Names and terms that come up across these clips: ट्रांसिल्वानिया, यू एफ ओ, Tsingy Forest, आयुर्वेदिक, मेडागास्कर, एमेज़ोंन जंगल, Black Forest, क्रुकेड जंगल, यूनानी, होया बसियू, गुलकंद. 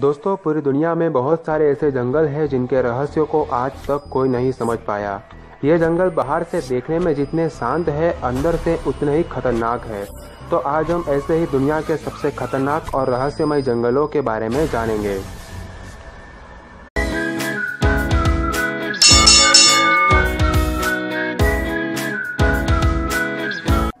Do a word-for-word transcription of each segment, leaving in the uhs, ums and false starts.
दोस्तों पूरी दुनिया में बहुत सारे ऐसे जंगल हैं जिनके रहस्यों को आज तक कोई नहीं समझ पाया। ये जंगल बाहर से देखने में जितने शांत है, अंदर से उतने ही खतरनाक है। तो आज हम ऐसे ही दुनिया के सबसे खतरनाक और रहस्यमय जंगलों के बारे में जानेंगे।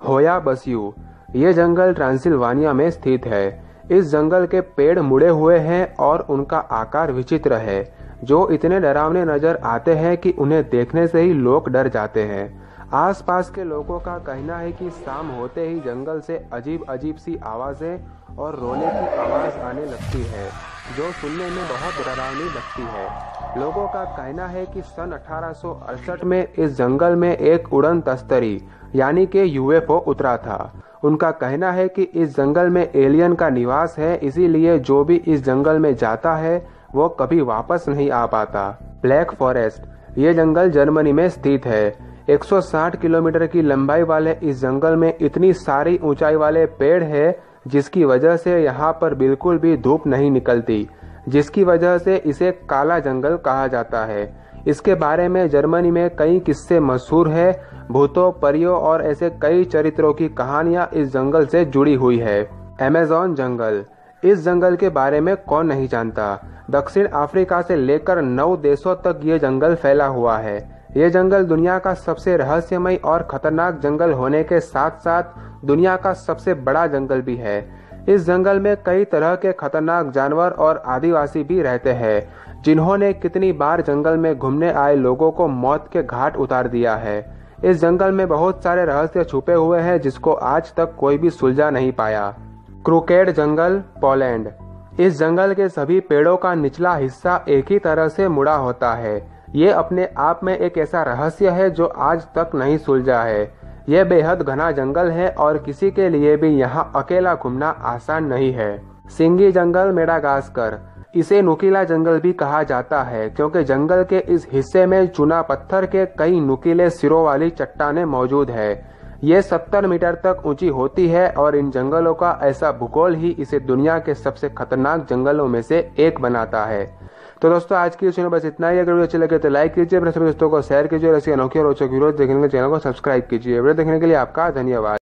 होया बसियू, ये जंगल ट्रांसिल्वानिया में स्थित है। इस जंगल के पेड़ मुड़े हुए हैं और उनका आकार विचित्र है, जो इतने डरावने नजर आते हैं कि उन्हें देखने से ही लोग डर जाते हैं। आसपास के लोगों का कहना है कि शाम होते ही जंगल से अजीब अजीब सी आवाजें और रोने की आवाज आने लगती है, जो सुनने में बहुत डरावनी लगती है। लोगों का कहना है कि सन अठारह सौ अड़सठ में इस जंगल में एक उड़न तस्तरी यानी कि यू एफ ओ उतरा था। उनका कहना है कि इस जंगल में एलियन का निवास है, इसीलिए जो भी इस जंगल में जाता है वो कभी वापस नहीं आ पाता। ब्लैक फॉरेस्ट, ये जंगल जर्मनी में स्थित है। एक सौ साठ किलोमीटर की लंबाई वाले इस जंगल में इतनी सारी ऊंचाई वाले पेड़ है, जिसकी वजह से यहाँ पर बिल्कुल भी धूप नहीं निकलती, जिसकी वजह से इसे काला जंगल कहा जाता है। इसके बारे में जर्मनी में कई किस्से मशहूर है। भूतों, परियों और ऐसे कई चरित्रों की कहानियां इस जंगल से जुड़ी हुई है। अमेज़न जंगल, इस जंगल के बारे में कौन नहीं जानता। दक्षिण अफ्रीका से लेकर नौ देशों तक ये जंगल फैला हुआ है। ये जंगल दुनिया का सबसे रहस्यमय और खतरनाक जंगल होने के साथ साथ दुनिया का सबसे बड़ा जंगल भी है। इस जंगल में कई तरह के खतरनाक जानवर और आदिवासी भी रहते हैं, जिन्होंने कितनी बार जंगल में घूमने आए लोगों को मौत के घाट उतार दिया है। इस जंगल में बहुत सारे रहस्य छुपे हुए हैं, जिसको आज तक कोई भी सुलझा नहीं पाया। क्रूकेड जंगल, पोलैंड। इस जंगल के सभी पेड़ों का निचला हिस्सा एक ही तरह से मुड़ा होता है। ये अपने आप में एक ऐसा रहस्य है जो आज तक नहीं सुलझा है। यह बेहद घना जंगल है और किसी के लिए भी यहाँ अकेला घूमना आसान नहीं है। सिंगी जंगल, मेडागास्कर। इसे नुकीला जंगल भी कहा जाता है, क्योंकि जंगल के इस हिस्से में चूना पत्थर के कई नुकीले सिरों वाली चट्टानें मौजूद है। ये सत्तर मीटर तक ऊंची होती है और इन जंगलों का ऐसा भूगोल ही इसे दुनिया के सबसे खतरनाक जंगलों में से एक बनाता है। तो दोस्तों आज की वीडियो में बस इतना ही। अगर वीडियो अच्छी लगे तो लाइक कीजिए, अपने सभी दोस्तों को शेयर कीजिए और ऐसी अनोखी और रोचक वीडियो देखने के लिए चैनल को सब्सक्राइब कीजिए। वीडियो देखने के लिए आपका धन्यवाद।